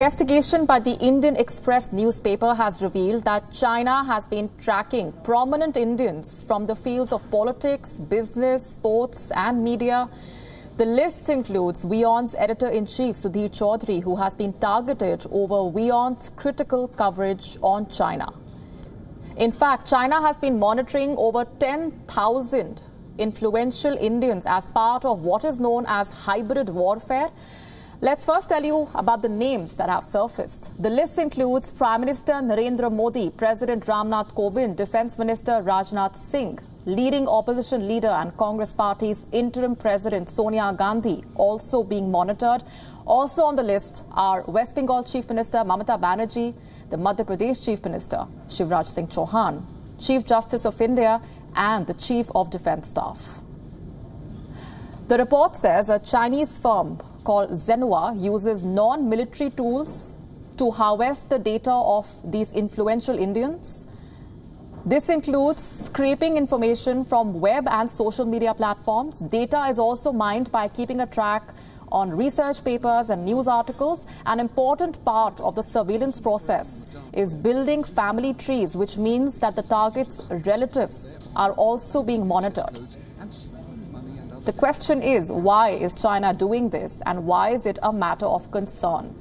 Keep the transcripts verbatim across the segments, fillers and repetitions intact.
Investigation by the Indian Express newspaper has revealed that China has been tracking prominent Indians from the fields of politics, business, sports and media. The list includes WeOn's editor-in-chief Sudhir Chaudhary, who has been targeted over WeOn's critical coverage on China. In fact, China has been monitoring over ten thousand influential Indians as part of what is known as hybrid warfare. Let's first tell you about the names that have surfaced. The list includes Prime Minister Narendra Modi, President Ramnath Kovind, Defence Minister Rajnath Singh, leading opposition leader and Congress Party's interim president Sonia Gandhi also being monitored. Also on the list are West Bengal Chief Minister Mamata Banerjee, the Madhya Pradesh Chief Minister Shivraj Singh Chauhan, Chief Justice of India and the Chief of Defence Staff. The report says a Chinese firm called Zhenhua uses non-military tools to harvest the data of these influential Indians. This includes scraping information from web and social media platforms. Data is also mined by keeping a track on research papers and news articles. An important part of the surveillance process is building family trees, which means that the target's relatives are also being monitored. The question is, why is China doing this and why is it a matter of concern?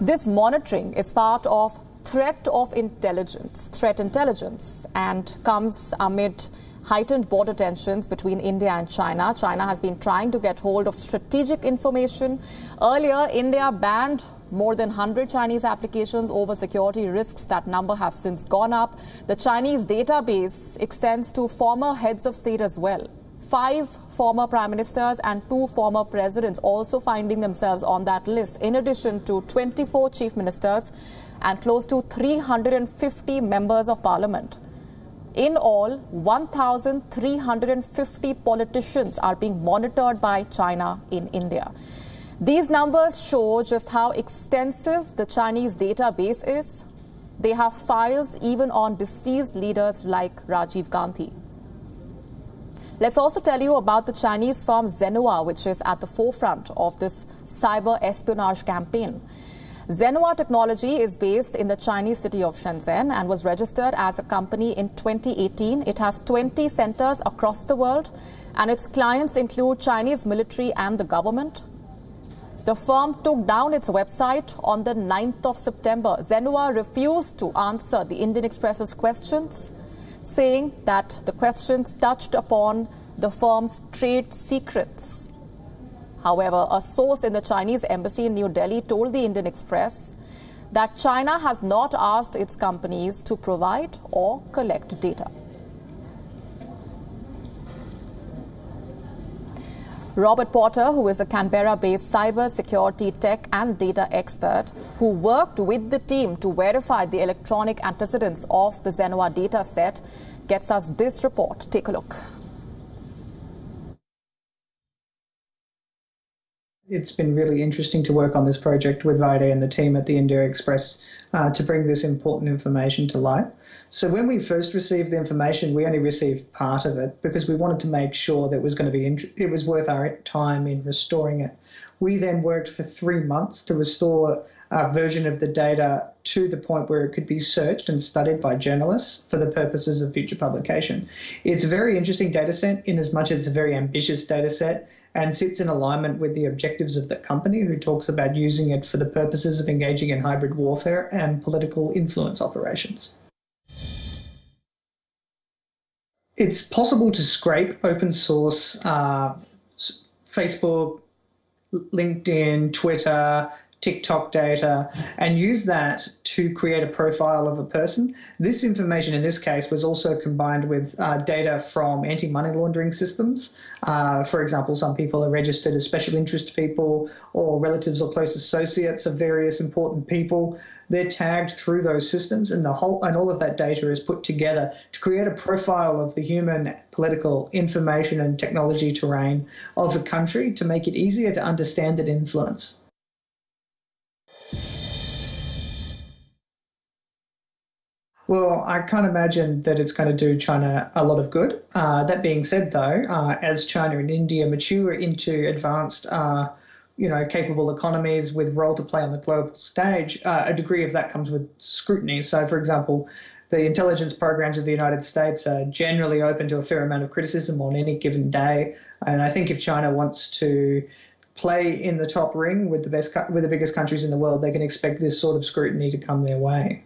This monitoring is part of threat of intelligence, threat intelligence, and comes amid heightened border tensions between India and China. China has been trying to get hold of strategic information. Earlier, India banned more than one hundred Chinese applications over security risks. That number has since gone up. The Chinese database extends to former heads of state as well. Five former prime ministers and two former presidents also finding themselves on that list, in addition to twenty-four chief ministers and close to three hundred fifty members of parliament. In all, one thousand three hundred fifty politicians are being monitored by China in India. These numbers show just how extensive the Chinese database is. They have files even on deceased leaders like Rajiv Gandhi. Let's also tell you about the Chinese firm Zhenhua, which is at the forefront of this cyber espionage campaign. Zhenhua Technology is based in the Chinese city of Shenzhen and was registered as a company in twenty eighteen. It has twenty centers across the world and its clients include Chinese military and the government. The firm took down its website on the ninth of September. Zhenhua refused to answer the Indian Express's questions, saying that the questions touched upon the firm's trade secrets. However, a source in the Chinese embassy in New Delhi told the Indian Express that China has not asked its companies to provide or collect data. Robert Porter, who is a Canberra-based cyber security tech and data expert, who worked with the team to verify the electronic antecedents of the Zhenhua data set, gets us this report. Take a look. It's been really interesting to work on this project with Vaide and the team at the India Express uh, to bring this important information to light. So when we first received the information, we only received part of it because we wanted to make sure that it was going to be int- it was worth our time in restoring it. We then worked for three months to restore a version of the data to the point where it could be searched and studied by journalists for the purposes of future publication. It's a very interesting data set in as much as it's a very ambitious data set and sits in alignment with the objectives of the company, who talks about using it for the purposes of engaging in hybrid warfare and political influence operations. It's possible to scrape open source uh, Facebook, LinkedIn, Twitter, TikTok data and use that to create a profile of a person. This information in this case was also combined with uh, data from anti-money laundering systems. Uh, for example, some people are registered as special interest people or relatives or close associates of various important people. They're tagged through those systems, and the whole and all of that data is put together to create a profile of the human, political, information and technology terrain of a country to make it easier to understand and influence. Well, I can't imagine that it's going to do China a lot of good. Uh, that being said, though, uh, as China and India mature into advanced uh, you know, capable economies with role to play on the global stage, uh, a degree of that comes with scrutiny. So, for example, the intelligence programs of the United States are generally open to a fair amount of criticism on any given day. And I think if China wants to play in the top ring with the best, with the biggest countries in the world, they can expect this sort of scrutiny to come their way.